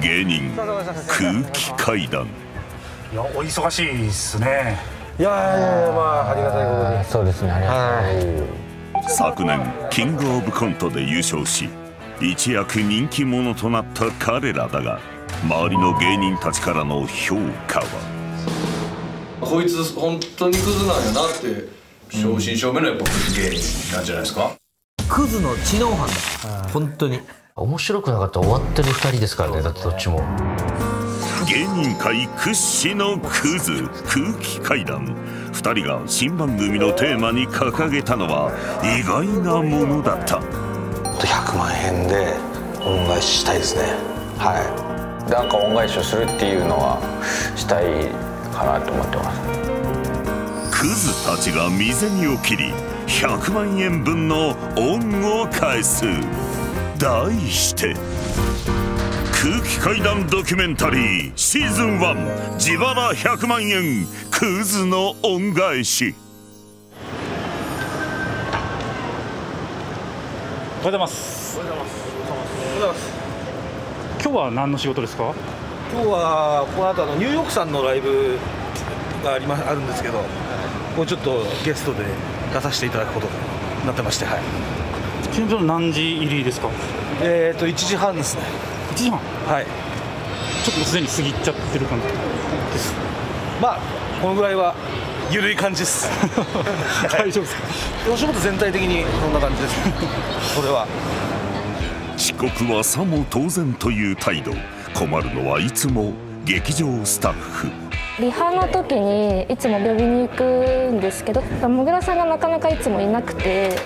芸人空気階段。いや、お忙しいですね。いやいやいや、まあありがたいことに。そうですね、ありがたい。昨年キングオブコントで優勝し一躍人気者となった彼らだが、周りの芸人たちからの評価はこいつ本当にクズなんやなって正真正銘のやっぱクズ芸人なんじゃないですか。クズの知能犯だ。本当に面白くなかったら終わってる2人ですからね。だってどっちも芸人界屈指のクズ空気階段。2人が新番組のテーマに掲げたのは意外なものだった。100万円で恩返ししたいですね。はい、なんか恩返しをするっていうのはしたいかなと思ってます。クズたちが身銭を切り100万円分の恩を返す。題して空気階段ドキュメンタリーシーズン1自腹100万円クズの恩返し。おはようございます。おはようございます。おはようございます。今日は何の仕事ですか？今日はこの後ニューヨークさんのライブがあるんですけど、もうちょっとゲストで出させていただくことになってまして。はい。ちなみに何時入りですか？1時半ですね。1時半。はい。ちょっとすでに過ぎちゃってる感じです。まあこのぐらいはゆるい感じです。大丈夫ですか？お仕事全体的にこんな感じです。それは。遅刻はさも当然という態度。困るのはいつも劇場スタッフ。リハの時にいつも呼びに行くんですけど、もぐらさんがなかなかいつもいなくて。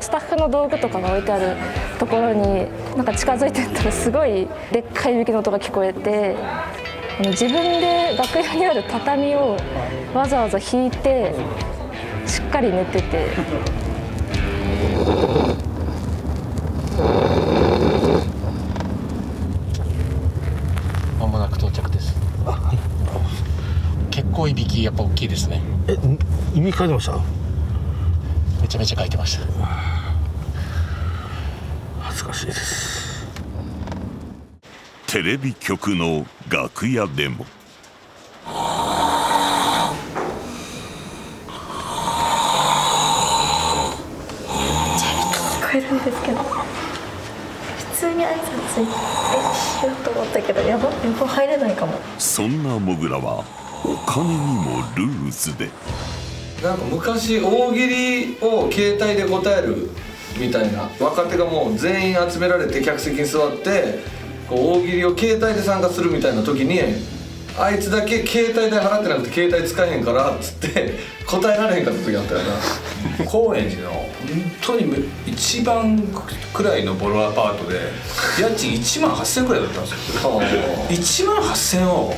スタッフの道具とかが置いてあるところになんか近づいてったらすごいでっかいいびきの音が聞こえて、自分で楽屋にある畳をわざわざ引いてしっかり寝てて。まもなく到着です。結構いびきやっぱ大きいですね。いびきかいてました？めちゃめちゃ書いてました。恥ずかしいです。テレビ局の楽屋でも聞こえるんですけど、普通に挨拶しようと思ったけど、やば入れないかも。そんなもぐらはお金にもルーズで。なんか昔大喜利を携帯で答えるみたいな、若手がもう全員集められて客席に座ってこう大喜利を携帯で参加するみたいな時に、あいつだけ携帯代払ってなくて携帯使えへんからっつって答えられへんかった時あったよな。高円寺の本当に一番くらいのボロアパートで家賃18000円くらいだったんですよ。18000円を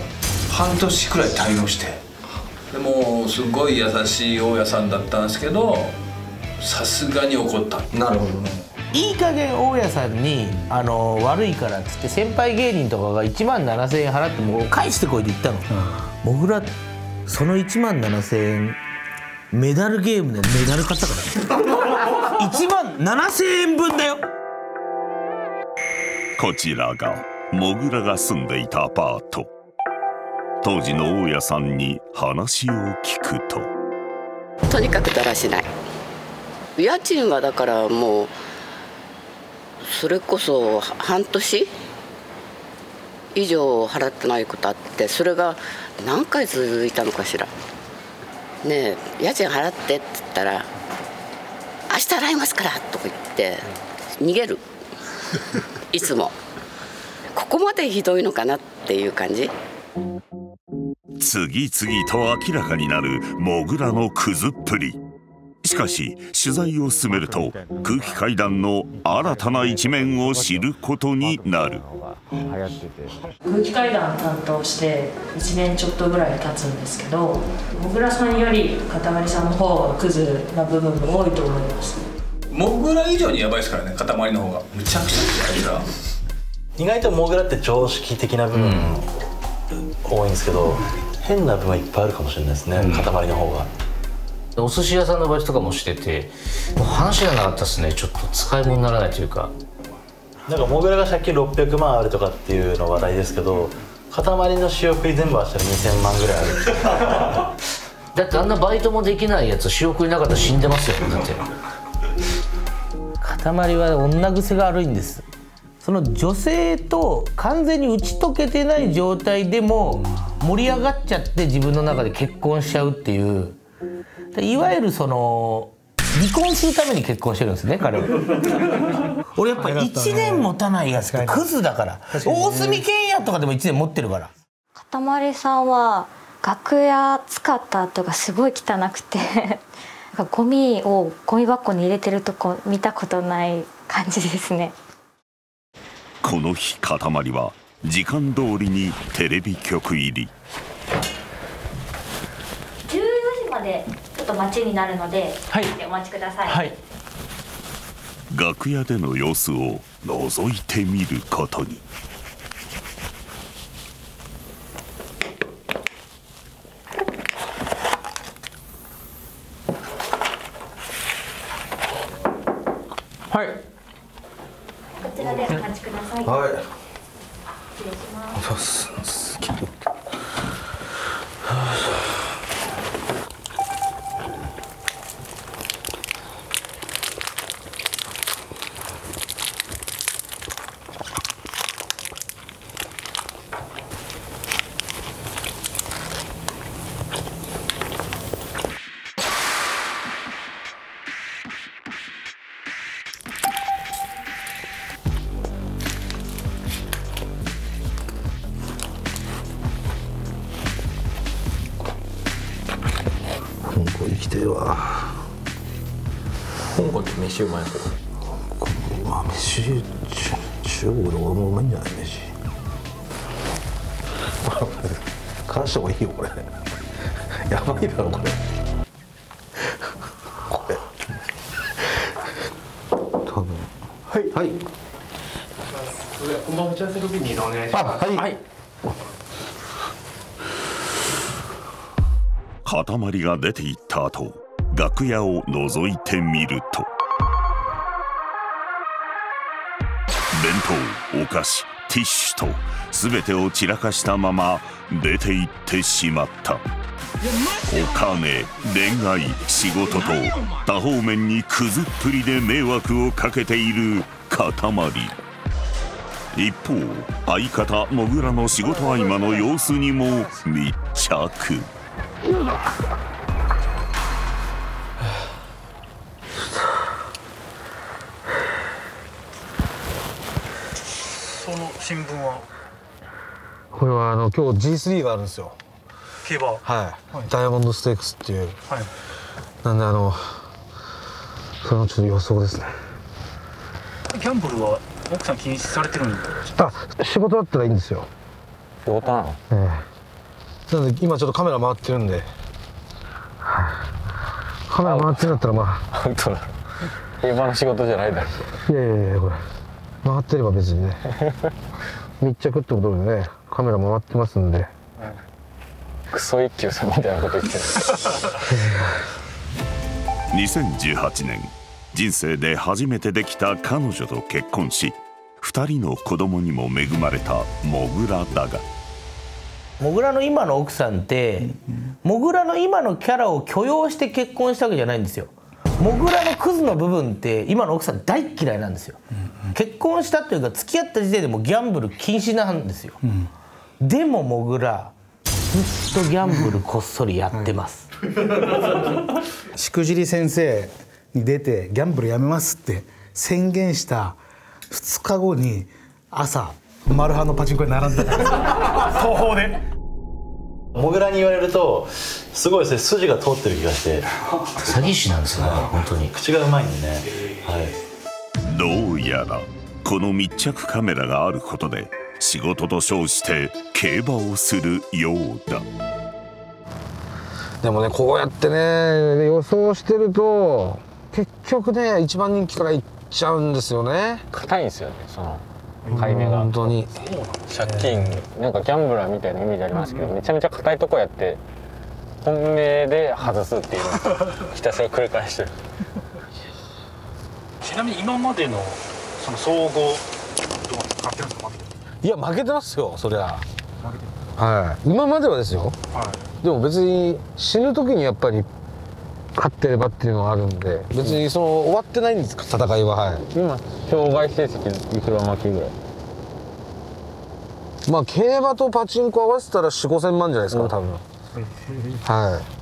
半年くらい滞納して、でもすごい優しい大家さんだったんですけど、さすがに怒った。なるほどね。いい加減大家さんに悪いからっつって先輩芸人とかが17000円払ってもう返してこいって言ったの。もぐらその17000円メダルゲームでメダル買ったからね。17000円分だよ。こちらがもぐらが住んでいたアパート。当時の大家さんに話を聞くと、とにかくだらしない。家賃はだからもうそれこそ半年以上払ってないことあって、それが何回続いたのかしらね。え家賃払ってって言ったら「明日払いますから」とか言って逃げる。いつもここまでひどいのかなっていう感じ。次々と明らかになるもぐらのクズっぷり。しかし取材を進めると空気階段の新たな一面を知ることになる。空気階段担当して1年ちょっとぐらい経つんですけど、もぐらさんよりかたまりさんの方がクズな部分も多いと思います。もぐら以上にやばいですからね、かたまりの方がむちゃくちゃやばい。意外ともぐらって常識的な部分も多いんですけど、変な部分はいっぱいあるかもしれないですね、塊の方が。お寿司屋さんのバイトとかもしてて、もう話がなかったですね。ちょっと使い物にならないというか。なんかモグラが借金600万あるとかっていうの話題ですけど、かたまりの仕送り全部あしたら2000万ぐらいあるだってあんなバイトもできないやつ仕送りなかったら死んでますよ。だってかたまりは女癖が悪いんです。その女性と完全に打ち解けてない状態でも盛り上がっちゃって自分の中で結婚しちゃうっていう、いわゆるその離婚するために結婚してるんですね彼は俺やっぱ1年持たないやつってクズだから、大隅健也とかでも1年持ってるから。かたまりさんは楽屋使った後がすごい汚くてゴミをゴミ箱に入れてるとこ見たことない感じですね。この日かたまりは時間通りにテレビ局入り。14時までちょっと待ちになるので、はい、お待ちください。はい、楽屋での様子を覗いてみることに。はい。こちらでお待ちください。はい。失礼します。そうです。香港って飯うまいですか？香港は飯、中国で俺もうまいんじゃない飯からした方がいいよこれやばいだろこれこれ多分はいはい、こんばんは。打ち合わせの時にお願いします。はい、はい。かたまりが出て行った後、楽屋を覗いてみると、弁当、お菓子、ティッシュと全てを散らかしたまま出て行ってしまった。お金、恋愛、仕事と多方面にくずっぷりで迷惑をかけているかたまり。一方、相方もぐらの仕事合間の様子にも密着。その新聞はこれは今日 G3 があるんですよ。競馬、はい、ダイヤモンドステークスっていう、はい、なんでそれのちょっと予想ですね。ギャンブルは奥さん禁止されてるんですか？あ、仕事だったらいいんですよ。ボタン、なので今ちょっとカメラ回ってるんで、カメラ回ってるんだったらまあ本当だ、今の仕事じゃないだろ。いやこれ回ってれば別にね密着ってことでね、カメラ回ってますんで、クソ一休さんみたいなこと言ってる2018年人生で初めてできた彼女と結婚し、2人の子供にも恵まれたもぐらだが、もぐらの今の奥さんってもぐらの今のキャラを許容して結婚したわけじゃないんですよ。もぐらのクズの部分って今の奥さん大嫌いなんですよ。結婚したというか付き合った時点でもうギャンブル禁止なんですよ、でももぐらずっとギャンブルこっそりやってますしくじり先生に出てギャンブルやめますって宣言した2日後に朝マルハのパチンコに並んでたんです東宝で。もぐらに言われるとすごいですね、筋が通ってる気がして。詐欺師なんですよね本当に、口がうまいんでね、はい、どうやらこの密着カメラがあることで仕事と称して競馬をするようだ。でもね、こうやってね予想してると結局ね一番人気からいっちゃうんですよね。硬いんですよね、その買い目が。本当に借金なんかギャンブラーみたいな意味でありますけど、めちゃめちゃ硬いとこやって本命で外すっていうのをひたすら繰り返してる。ちなみに今までのその総合どう勝ってるんですか、負けてるんですか？いや、負けてますよ、そりゃ。負けてる。はい。今まではですよ。はい。でも別に死ぬ時にやっぱり勝ってればっていうのはあるんで、別にその終わってないんですか、戦いは。はい。今障害成績いくら負けぐらい？まあ競馬とパチンコ合わせたら4、5千万じゃないですか、多分。はい。